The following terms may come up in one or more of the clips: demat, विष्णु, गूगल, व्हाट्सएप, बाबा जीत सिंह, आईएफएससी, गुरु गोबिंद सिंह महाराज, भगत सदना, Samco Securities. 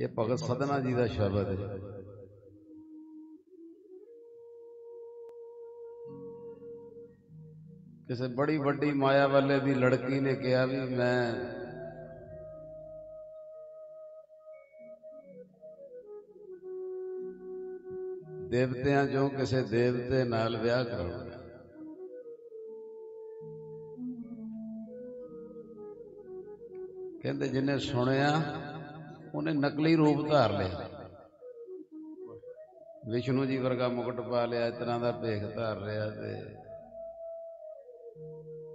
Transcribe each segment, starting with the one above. ये भगत सदना जी का शब्द है। किसी बड़ी वड्डी माया वाले की लड़की ने कहा भी मैं देवतियां जो किसी देवते नाल विआह कराऊंगा। कहते जिन्हें सुनिया उन्हें नकली रूप धार लिया, विष्णु जी वर्गा मुकुट पा लिया, इस तरह का भेख धार लिया।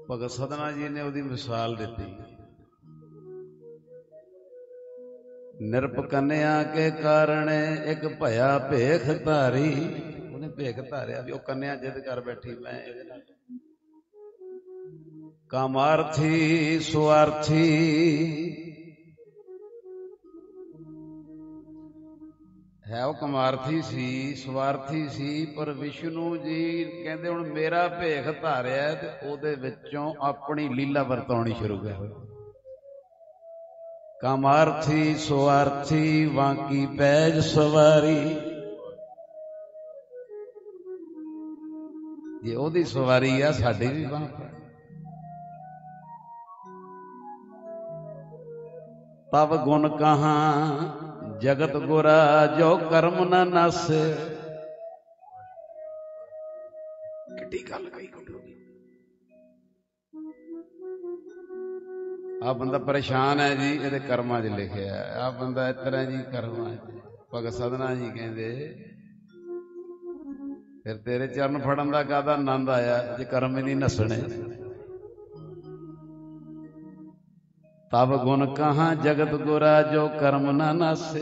भगत सदना जी ने उसकी मिसाल दी, निरप कन्या के कारण एक भया भेख धारी, उन्हें भेख धारिया भी वह कन्या जिद कर बैठी मैं कामार्थी स्वार्थी है। वह कमार्थी सी स्वार्थी सी, पर विष्णु जी कहते हुण मेरा भेख धारिया तो उहदे विचों अपनी लीला वरताउणी शुरू कर। कामार्थी स्वार्थी वांकी पैज सवारी, जे उहदी सवारी आ साडी भी वां। तब गुण कहाँ जगत गोरा जो कर्म न नासे, किटी गल कही गुरु जी। आप बंदा परेशान है जी, ये कर्मा च लिखे है, आप बंदा इस तरह जी कर्मा। भगत सदना जी कहते फिर तेरे चरण फड़न का कादा आनंद आया जे कर्म ही नहीं नसने। तब गुण कहाँ जगत गोरा जो कर्म ना नासे।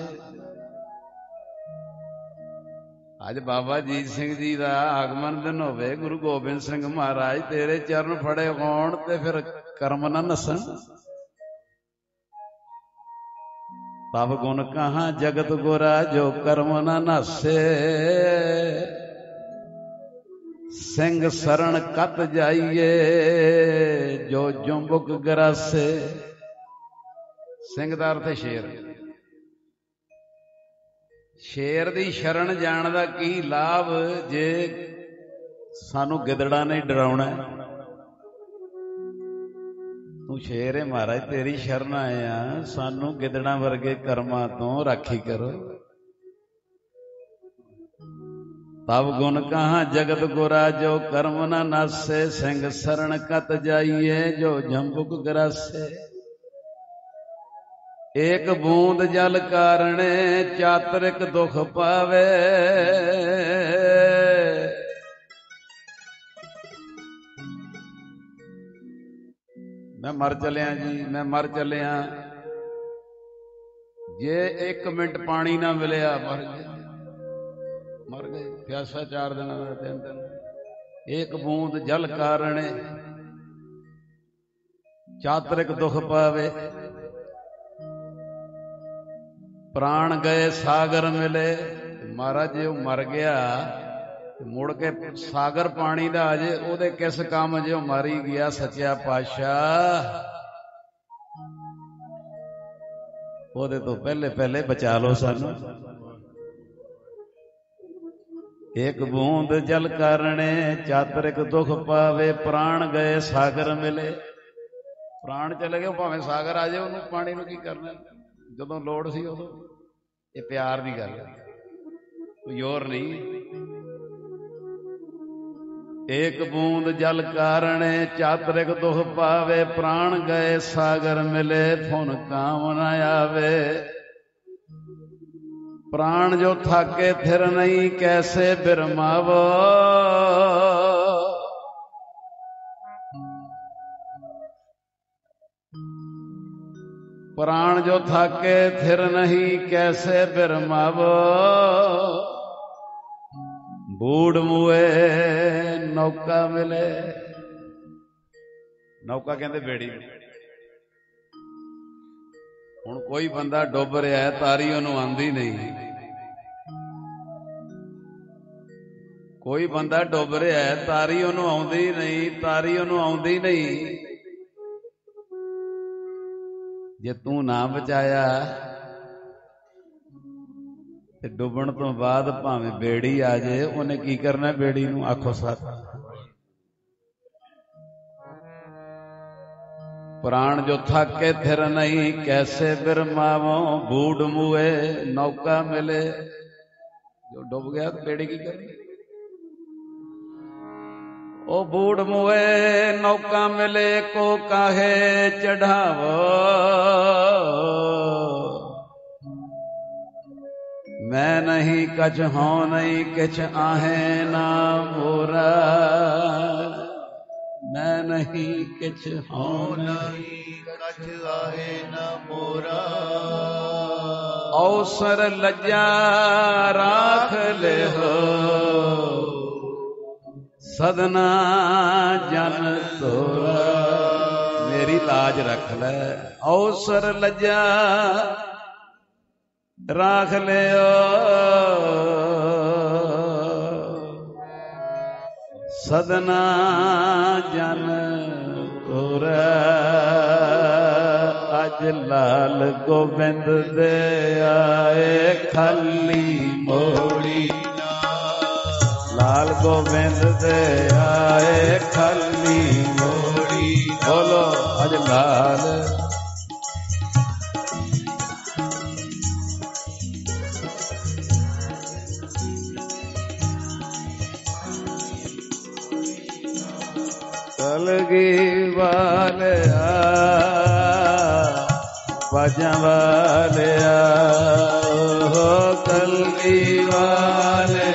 आज बाबा जीत सिंह जी का आगमन दिन होवे, गुरु गोबिंद सिंह महाराज तेरे चरण फड़े होण ते फिर कर्म ना नसन। तब गुण कहाँ जगत गोरा जो कर्म ना नासे, सिंह शरण कत जाइए जो जुंबुक गरासे। सिंह का अर्थ है शेर। शेर की शरण जाण का की लाभ जे सानू गिदड़ा ने डराउणा। तू शेर है महाराज, तेरी शरण आया, सानू गिदड़ा वर्गे कर्मा तो राखी करो। तब गुण कहाँ जगत गोरा जो कर्म ना नासे, सिंह शरण कत जाइए जो जंबुक गरासे। एक बूंद जल कारणे चातरिक दुख पावे, मैं मर चलिया जी, मैं मर चलिया। जे एक मिनट पानी ना मिलया मर गए, प्यासा 4 दिन 3 दिन। एक बूंद जल कारणे चातरिक दुख पावे, प्राण गए सागर मिले। महाराज जो मर गया मुड़ के सागर पानी का अजे ओदे किस काम, जो मारी गया सच्चा पातशाह, ओदे तो पहले पहले बचा लो सानू। एक बूंद जल कारणे चातरिक दुख पावे, प्राण गए सागर मिले। प्राण चले गए भावें सागर आ जाए, उन्होंने पानी में की करना, जदों लोड़ सी उदों। ये प्यार की गल, कोई और नहीं। एक बूंद जल कारणे चातरिक दुख पावे, प्राण गए सागर मिले फुन काम ना आवे। प्राण जो थाके फिर नहीं कैसे बिरमावो, प्राण जो थाके थिर नहीं कैसे बिरमावो। बूढ़ मुए नौका मिले, नौका कहते बेड़ी। हुण कोई बंदा डुब रहा है, तारी उन्होंने आंदी नहीं। कोई बंदा डुब रहा है, तारी उन्होंने आंदी नहीं, तारी उन्होंने आंदी नहीं। जे तू ना बचाया डुबण तो बाद भावें बेड़ी आ जाए उन्हें की करना, बेड़ी नूं आखो सत। प्राण जो थाके थिर नहीं कैसे बिरमावो बूढ़ मुए नौका मिले। जो डूब गया तो बेड़ी की करनी। ओ बूढ़ मुए नौका मिले को काहे चढ़ावो। मैं नहीं कछ हो नहीं किछ आहे ना मोरा। मैं नहीं किछ हो नहीं कछ आहे ना मोरा। अवसर लज्जा राख ले हो सदना जन तोरा। मेरी लाज रख ले। अवसर लज्जा राख ले सदना जन तोरा। अज लाल गोबिंद दे आए खाली मोड़ी। लाल गोबिंद दे आए खाली मोड़ी। बोलो अज लाल। कलगी वाले भजन वाले हो। कलगी वाले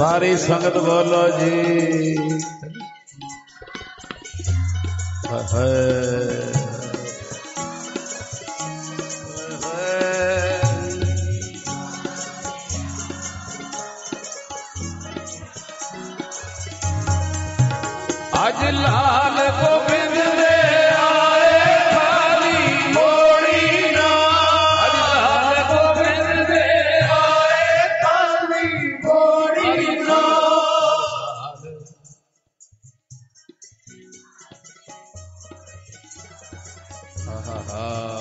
सारी संगत बोलो जी। अज लाल गोबिंद दे आए खाली मोड़ी ना। अज लाल गोबिंद दे आए खाली मोड़ी ना। हा हा हा।